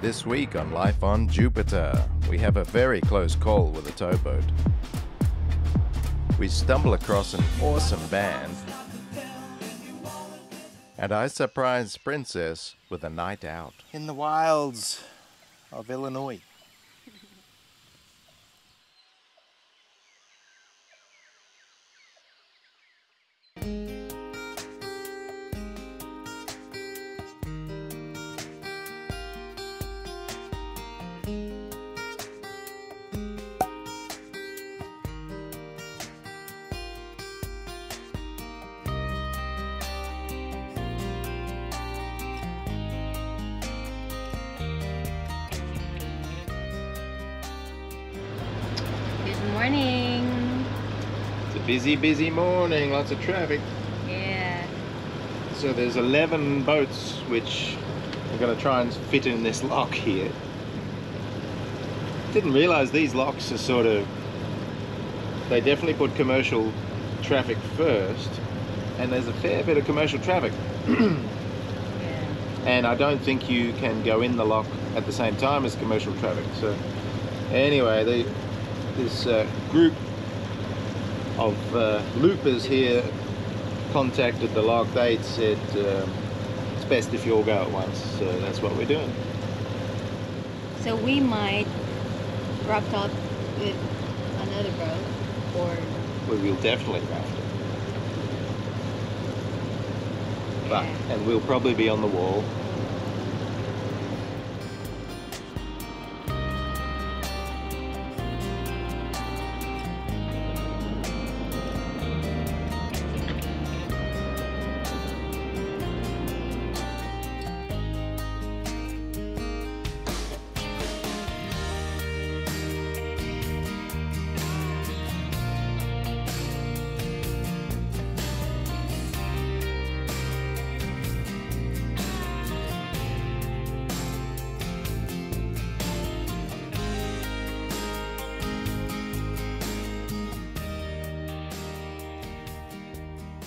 This week on Life on Jupiter, we have a very close call with a towboat. We stumble across an awesome band, and I surprise Princess with a night out in the wilds of Illinois. Morning. It's a busy, busy morning. Lots of traffic. Yeah. So there's 11 boats which I'm going to try and fit in this lock here. Didn't realize these locks are sort of... They definitely put commercial traffic first, and there's a fair bit of commercial traffic. Yeah. And I don't think you can go in the lock at the same time as commercial traffic. So anyway, this group of loopers here contacted the lock. They said it's best if you all go at once, so that's what we're doing. So we might rough up with another boat, or... Well, we'll definitely raft it. But, yeah. And we'll probably be on the wall.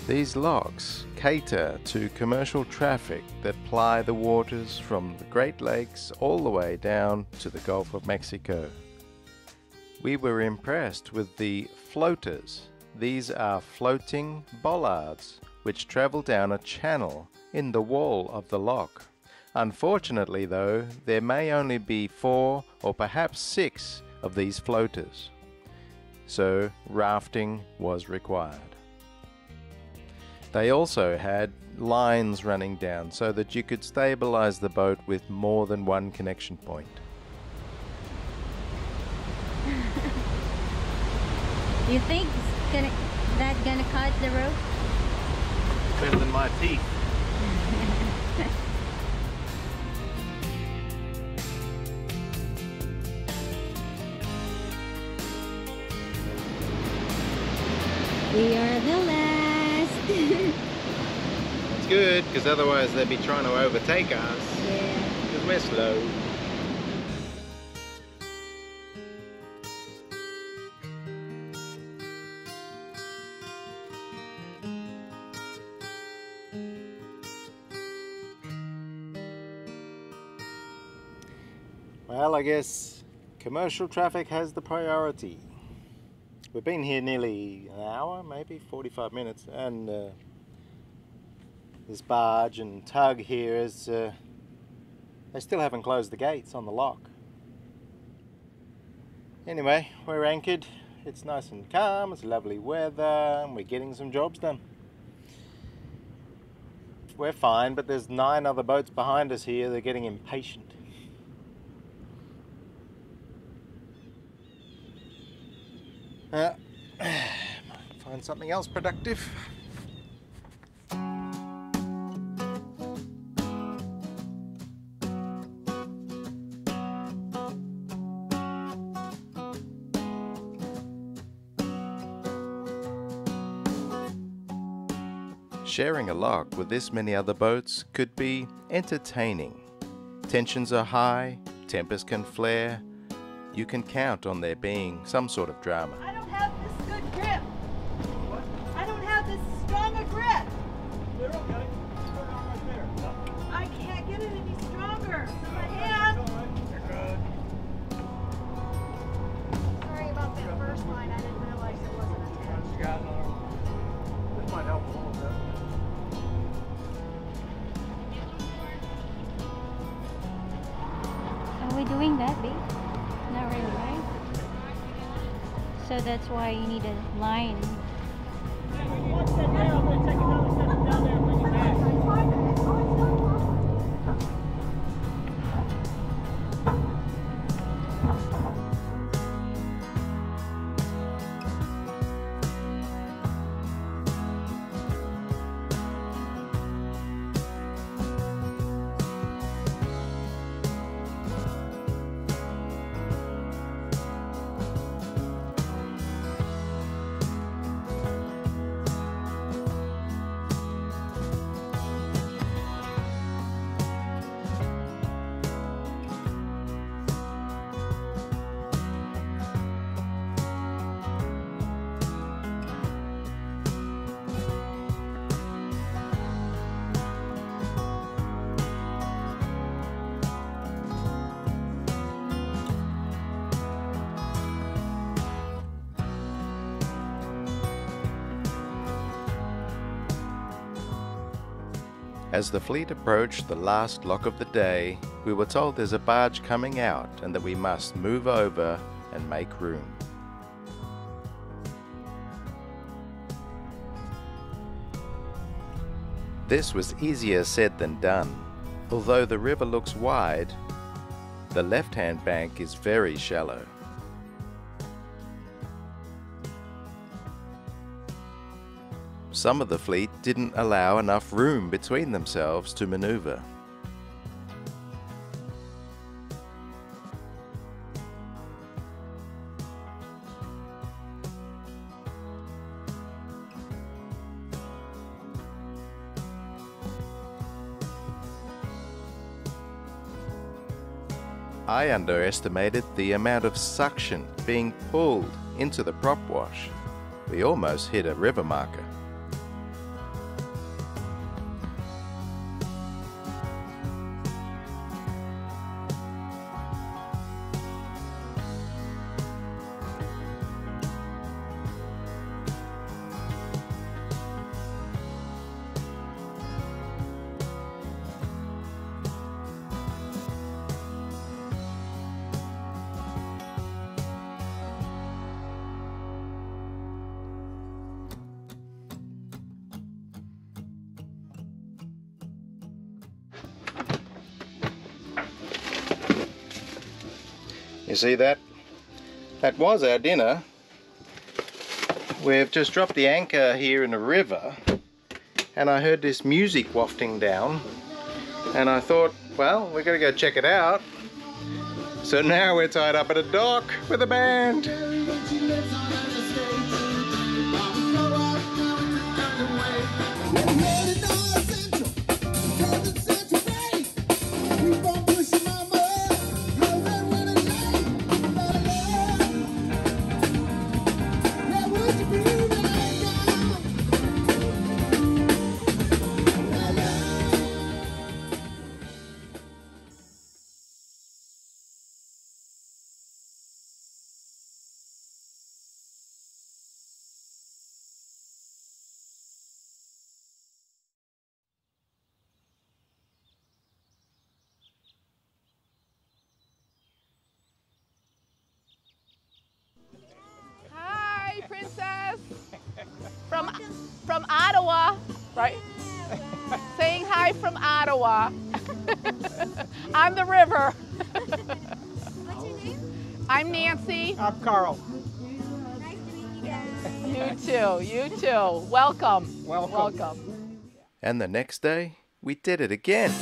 These locks cater to commercial traffic that ply the waters from the Great Lakes all the way down to the Gulf of Mexico. We were impressed with the floaters. These are floating bollards which travel down a channel in the wall of the lock. Unfortunately though, there may only be 4 or perhaps 6 of these floaters. So rafting was required. They also had lines running down so that you could stabilize the boat with more than one connection point. You think it's gonna cut the rope? Better than my teeth. We are the last. It's good, because otherwise they'd be trying to overtake us. Yeah. Because we're slow. Well, I guess commercial traffic has the priority. We've been here nearly an hour, maybe 45 minutes, and this barge and tug here is, they still haven't closed the gates on the lock. Anyway, we're anchored, it's nice and calm, it's lovely weather, and we're getting some jobs done. We're fine, but there's 9 other boats behind us here, they're getting impatient. Find something else productive. Sharing a lock with this many other boats could be entertaining. Tensions are high, tempers can flare. You can count on there being some sort of drama. I can't get it any stronger. My hand. be doing that, babe? Not really, right? So that's why you need a line. As the fleet approached the last lock of the day, we were told there's a barge coming out and that we must move over and make room. This was easier said than done. Although the river looks wide, the left-hand bank is very shallow. Some of the fleet didn't allow enough room between themselves to maneuver. I underestimated the amount of suction being pulled into the prop wash. We almost hit a river marker. You see that? That was our dinner. We've just dropped the anchor here in the river and I heard this music wafting down and I thought, well, we're gonna go check it out. So now we're tied up at a dock with a band. From Ottawa, right? Saying hi from Ottawa. On the river. What's your name? I'm Nancy. I'm Carl. Nice to meet you guys. You too. Welcome. And the next day, we did it again.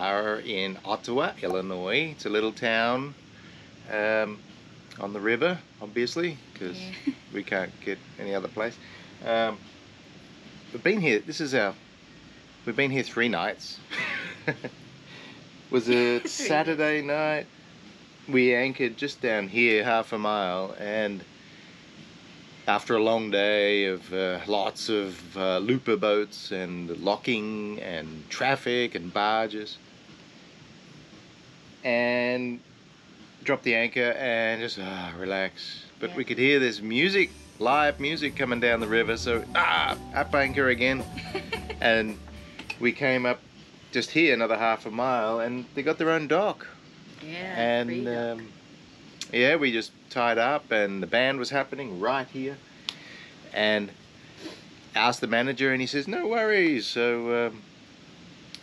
are in Ottawa, Illinois. It's a little town on the river, obviously, because we can't get any other place. We've been here, we've been here 3 nights. Was it Saturday night? We anchored just down here, half a mile, and after a long day of lots of looper boats and locking and traffic and barges, and dropped the anchor and just relax. But we could hear this music, live music coming down the river, so up anchor again. And we came up just here another half a mile, and they got their own dock. And yeah, we just tied up, and the band was happening right here, and asked the manager, and he says no worries. So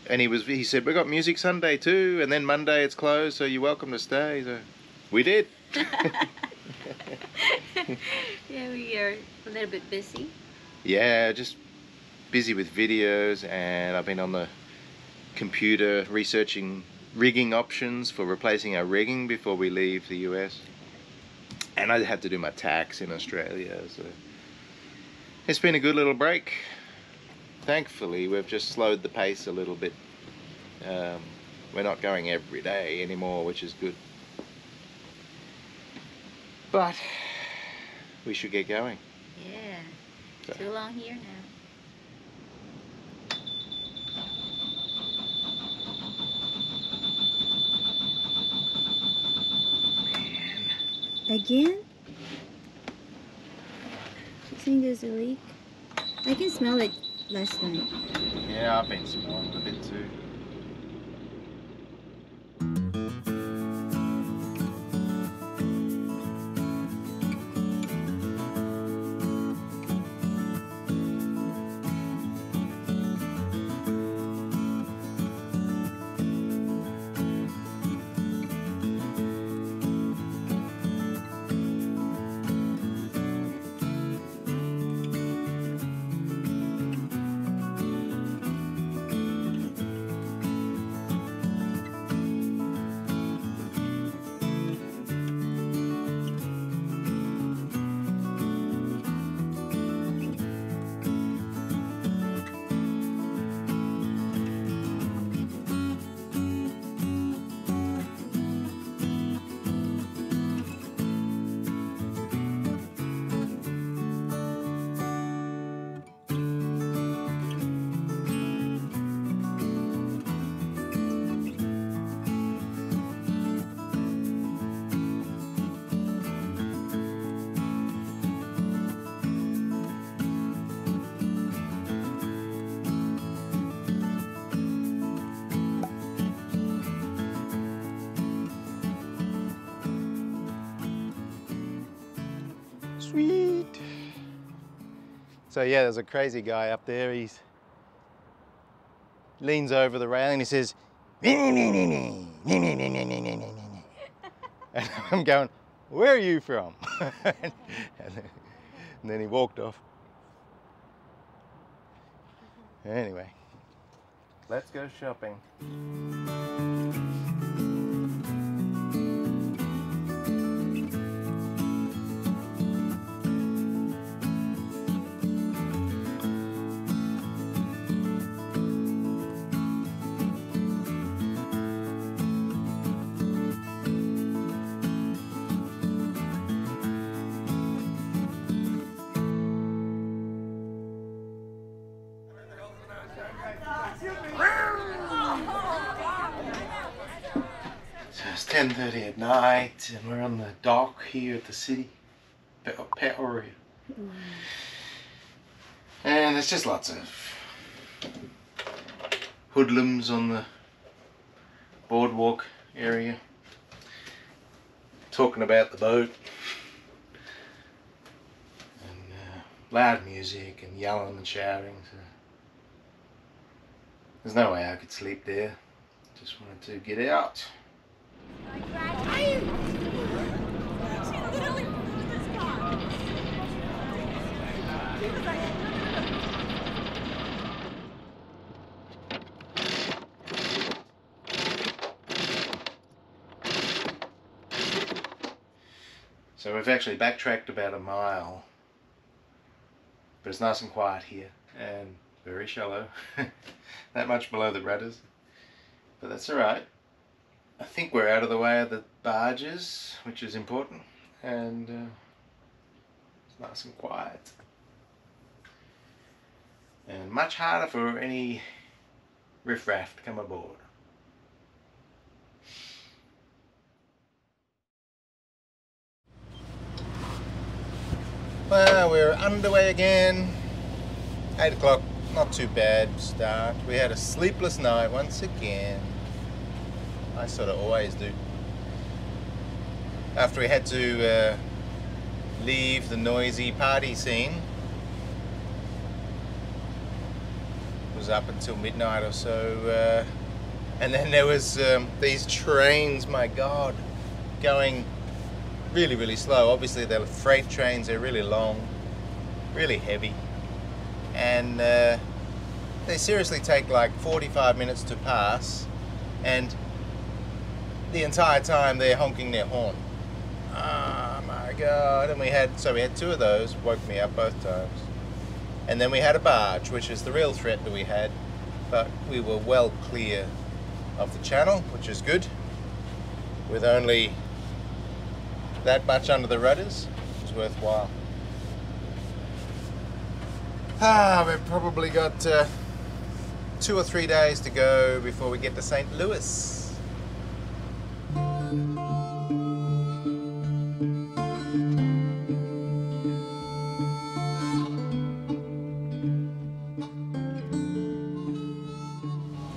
and he said we got music Sunday too, and then Monday it's closed, so you're welcome to stay. So we did. Yeah, we are a little bit busy. Yeah, just busy with videos, and I've been on the computer researching rigging options for replacing our rigging before we leave the US. And I had to do my tax in Australia, so it's been a good little break. Thankfully, we've just slowed the pace a little bit. We're not going every day anymore, which is good. But we should get going. Yeah, so. Too long here now. Again? Do you think there's a leak? I can smell it last night. Yeah, I've been smelling a bit too. Sweet. So yeah, there's a crazy guy up there. He leans over the railing and he says, and I'm going, where are you from? And then he walked off. Anyway, let's go shopping. So it's 10:30 at night, and we're on the dock here at the city, Peoria. And there's just lots of hoodlums on the boardwalk area, talking about the boat, and loud music and yelling and shouting. So there's no way I could sleep there. Just wanted to get out. So we've actually backtracked about a mile, but it's nice and quiet here and very shallow, that much below the rudders, but that's alright. I think we're out of the way of the barges, which is important, and it's nice and quiet. And much harder for any riffraff to come aboard. Well, we're underway again. 8 o'clock, not too bad start. We had a sleepless night once again. I sort of always do. After we had to leave the noisy party scene, it was up until midnight or so, and then there was these trains, my God, going really, really slow. Obviously, they're freight trains. They're really long, really heavy, and they seriously take like 45 minutes to pass. And the entire time, they're honking their horn. Oh my God! And we had two of those. Woke me up both times. And then we had a barge, which is the real threat that we had. But we were well clear of the channel, which is good. With only that much under the rudders, it's worthwhile. We've probably got 2 or 3 days to go before we get to St. Louis.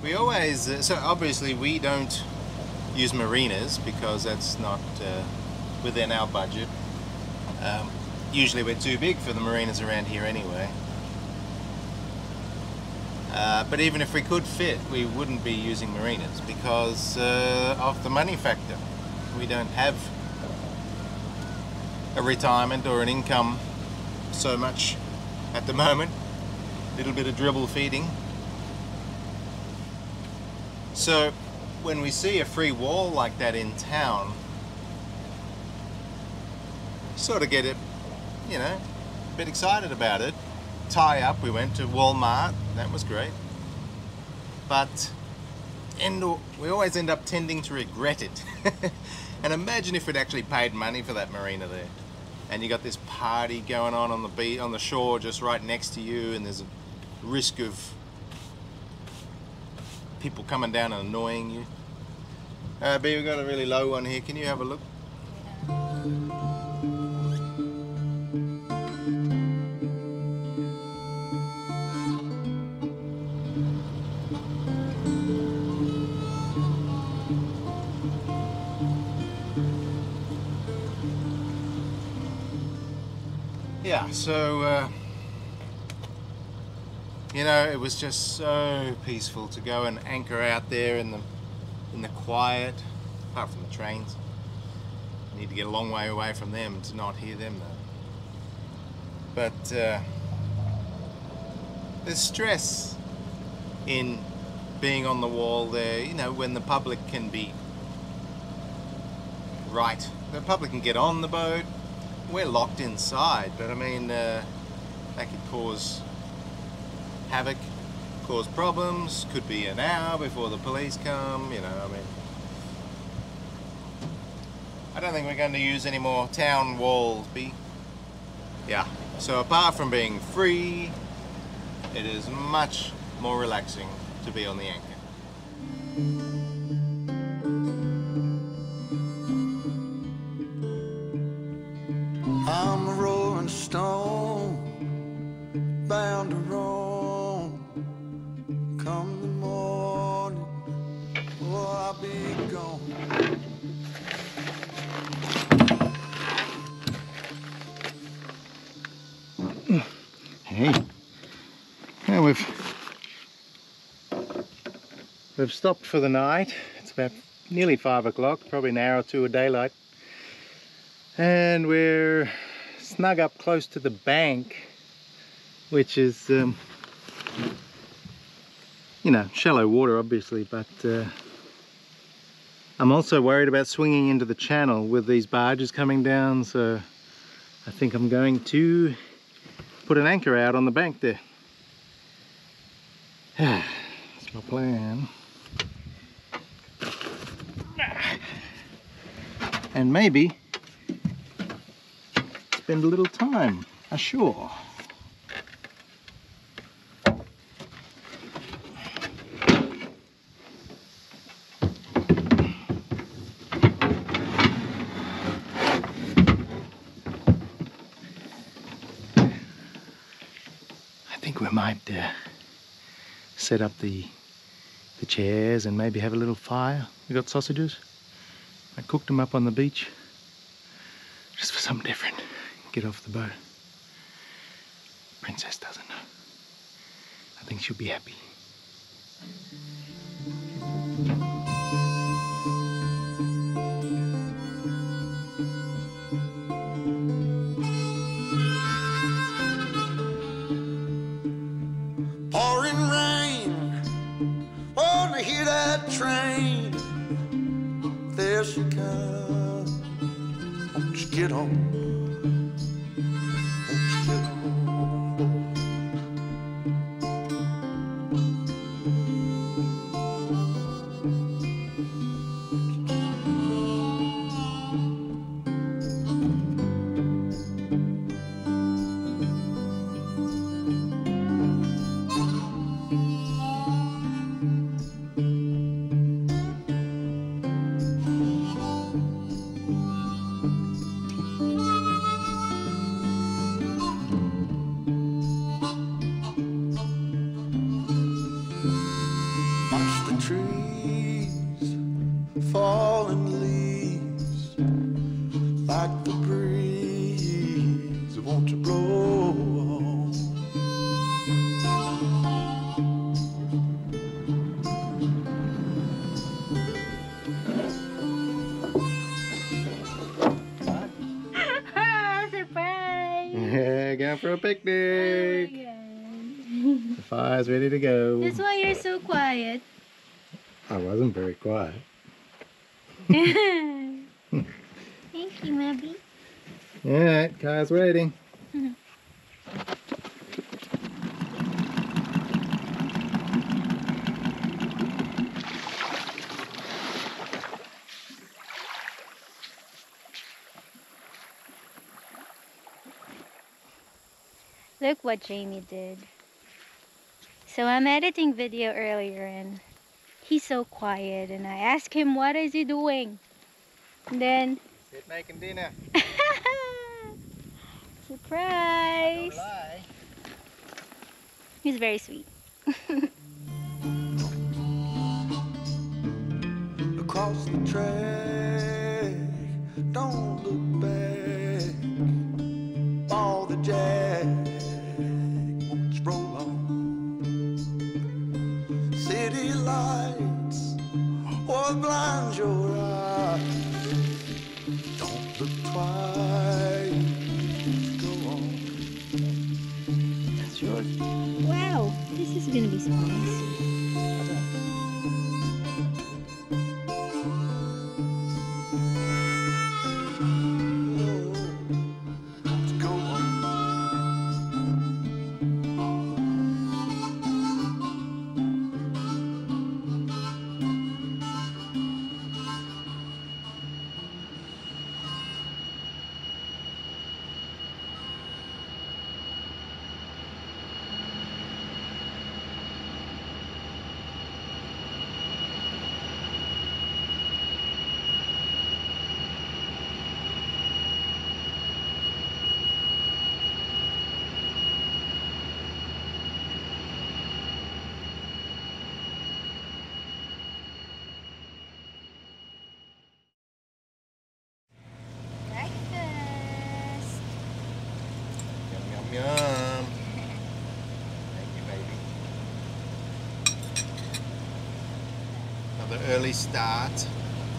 We always, so obviously we don't use marinas because that's not within our budget. Usually we're too big for the marinas around here anyway. But even if we could fit, we wouldn't be using marinas because of the money factor. We don't have a retirement or an income so much at the moment. A little bit of dribble feeding. So when we see a free wall like that in town, sort of get it, you know, a bit excited about it. Tie up, we went to Walmart, that was great. But we always end up tending to regret it. And imagine if we'd actually paid money for that marina there. And you got this party going on the beach, on the shore, just right next to you, and there's a risk of people coming down and annoying you. But we've got a really low one here, can you have a look? Yeah, so, you know, it was just so peaceful to go and anchor out there in the quiet, apart from the trains. You need to get a long way away from them to not hear them though. But there's stress in being on the wall there, you know, when the public can be right. The public can get on the boat. We're locked inside, but I mean, that could cause havoc, cause problems, could be an hour before the police come, you know, I mean. I don't think we're going to use any more town walls, B. Yeah, so apart from being free, it is much more relaxing to be on the anchor. I'm a rolling stone, bound to roam. Come the morning, oh, I'll be gone. Hey, now we've stopped for the night. It's about nearly 5 o'clock, probably an hour or two of daylight. And we're snug up close to the bank, which is, you know, shallow water obviously, but I'm also worried about swinging into the channel with these barges coming down, so I think I'm going to put an anchor out on the bank there. That's my plan. And maybe spend a little time ashore. I think we might set up the chairs and maybe have a little fire. We got sausages. I cooked them up on the beach just for something different. Get off the boat. Princess doesn't know. I think she'll be happy. For a picnic. Oh my God. The fire's ready to go. That's why you're so quiet. I wasn't very quiet. Thank you, Mabby. Alright, Kai's waiting. Look what Jamie did. So I'm editing video earlier and he's so quiet and I ask him what is he doing. And then sit making dinner. Surprise! He's very sweet. Across the track, don't look back. All the jazz. Lights or blind your eyes. Don't look twice. Go on. That's yours. Wow, this is gonna be so nice. Early start.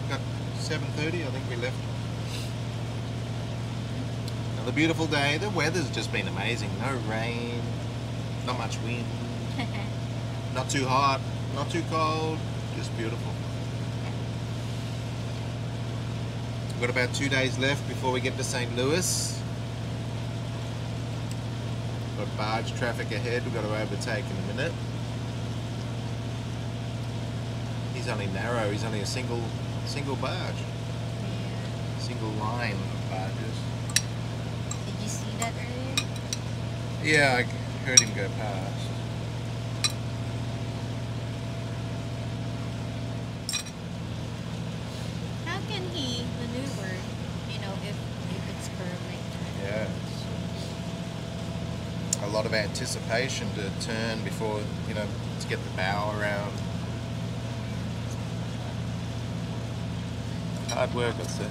Got 7:30, I think we left. Another beautiful day. The weather's just been amazing. No rain, not much wind, not too hot, not too cold, just beautiful. got about 2 days left before we get to St. Louis. Got barge traffic ahead, we've got to overtake in a minute. He's only narrow, he's only a single barge. Yeah. Single line of barges. Did you see that earlier? Yeah, I heard him go past. A lot of anticipation to turn before, you know, to get the bow around. Hard work, I'd say.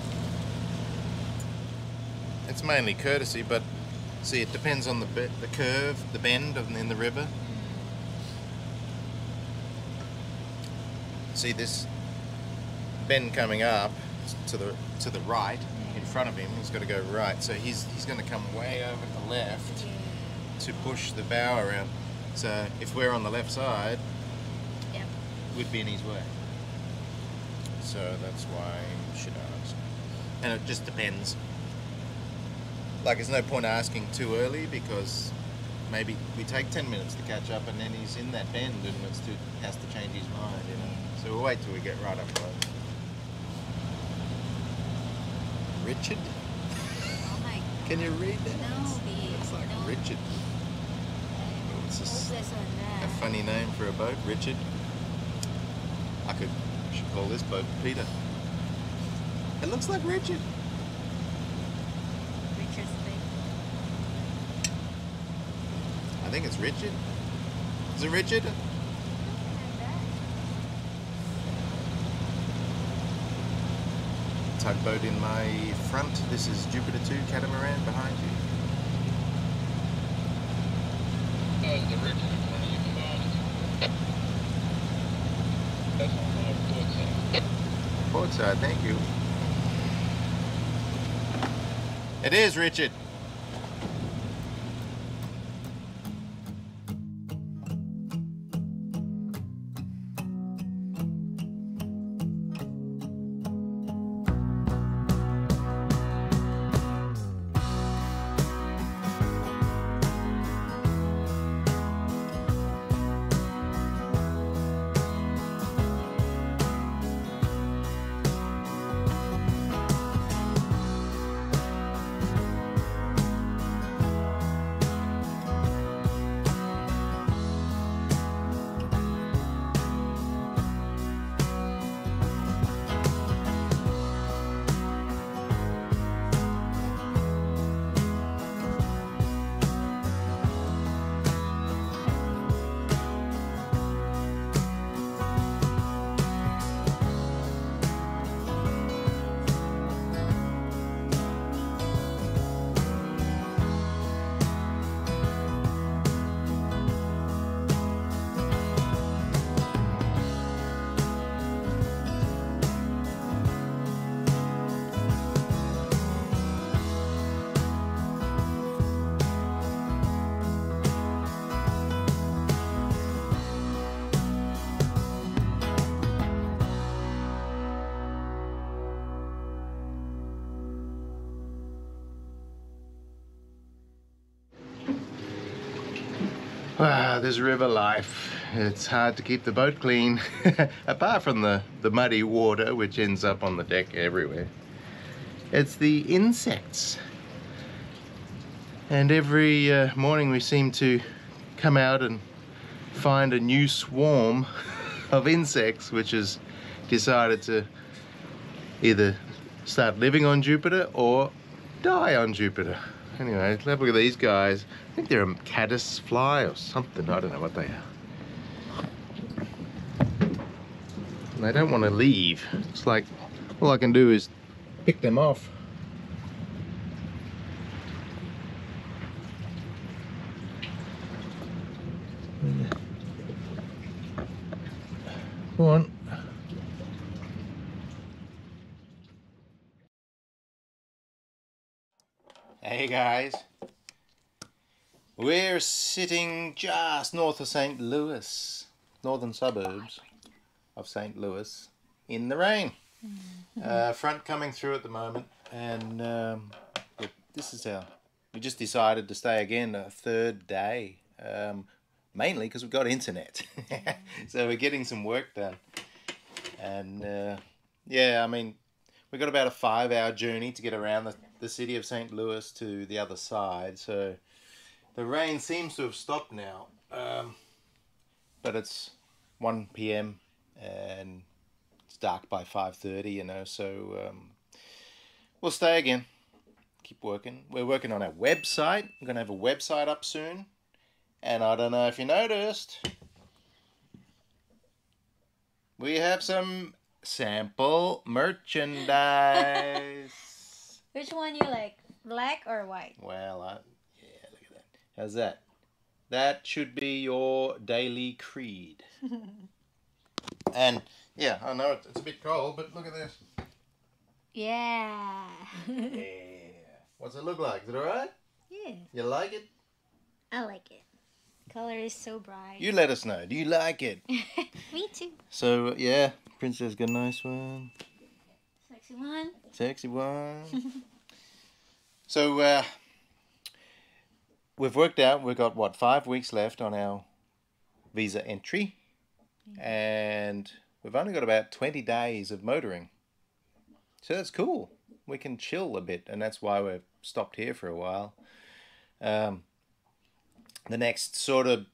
It's mainly courtesy, but see, it depends on the curve, the bend in the river. See this bend coming up to the right in front of him. He's got to go right, so he's going to come way over to the left to push the bow around. So if we're on the left side, yep, we'd be in his way. So that's why you should ask. And it just depends. Like, there's no point asking too early, because maybe we take 10 minutes to catch up and then he's in that bend and it's has to change his mind, you know. So we'll wait till we get right up close. Richard? Oh my God. Can you read that? No, it's like Richard. It's a funny name for a boat, Richard. I should call this boat Peter. It looks like Richard. Richard's thing. I think it's Richard. Is it Richard? Tugboat in my front. This is Jupiter 2 catamaran behind you. Port side, thank you. It is Richard. Wow, this river life, it's hard to keep the boat clean, apart from the muddy water which ends up on the deck everywhere. It's the insects. And every morning we seem to come out and find a new swarm of insects which has decided to either start living on Jupiter or die on Jupiter. Anyway, let's have a look at these guys. I think they're a caddis fly or something. I don't know what they are. And they don't want to leave. It's like, all I can do is pick them off. Go on. Hey guys, we're sitting just north of St. Louis, northern suburbs of St. Louis, in the rain. Front coming through at the moment, and this is how we just decided to stay again a third day, mainly because we've got internet. So we're getting some work done, and yeah, I mean, we've got about a 5-hour journey to get around the city of St. Louis to the other side, so the rain seems to have stopped now, but it's 1 p.m. and it's dark by 5:30, you know, so we'll stay again, keep working. We're working on our website. I'm going to have a website up soon, and I don't know if you noticed, we have some sample merchandise. Which one you like, black or white? Well, yeah, look at that. How's that? That should be your daily creed. And yeah, I know it's a bit cold, but look at this. Yeah. Yeah. What's it look like? Is it alright? Yeah. You like it? I like it. Color is so bright. You let us know. Do you like it? Me too. So yeah, Princess got a nice one. Sexy one. Sexy one. So we've worked out. We've got what, 5 weeks left on our visa entry, and we've only got about 20 days of motoring. So that's cool. We can chill a bit, and that's why we've stopped here for a while. The next sort of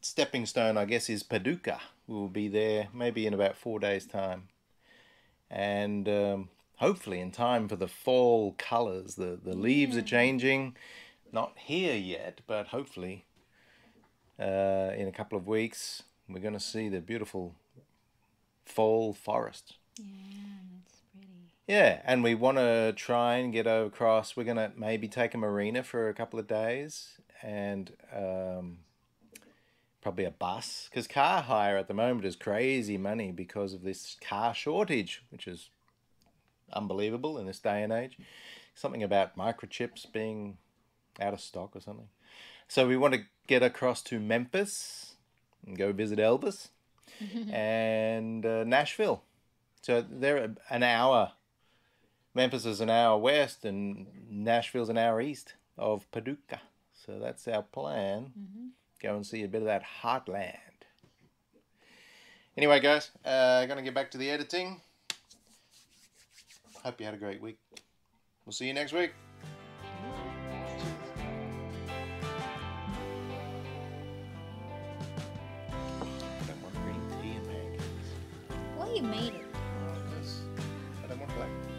stepping stone, I guess, is Paducah. We'll be there maybe in about 4 days' time. And hopefully in time for the fall colours. The leaves are changing. Not here yet, but hopefully in a couple of weeks, we're going to see the beautiful fall forest. Yeah, that's pretty. Yeah, and we want to try and get across. We're going to maybe take a marina for a couple of days, and probably a bus, because car hire at the moment is crazy money because of this car shortage, which is unbelievable in this day and age. Something about microchips being out of stock or something. So we want to get across to Memphis and go visit Elvis, and Nashville. So they're an hour. Memphis is an hour west, and Nashville's an hour east of Paducah. So that's our plan. Go and see a bit of that heartland. Anyway, guys, gonna get back to the editing. Hope you had a great week. We'll see you next week. I don't want green tea and pancakes. Well, you made it. I don't want black.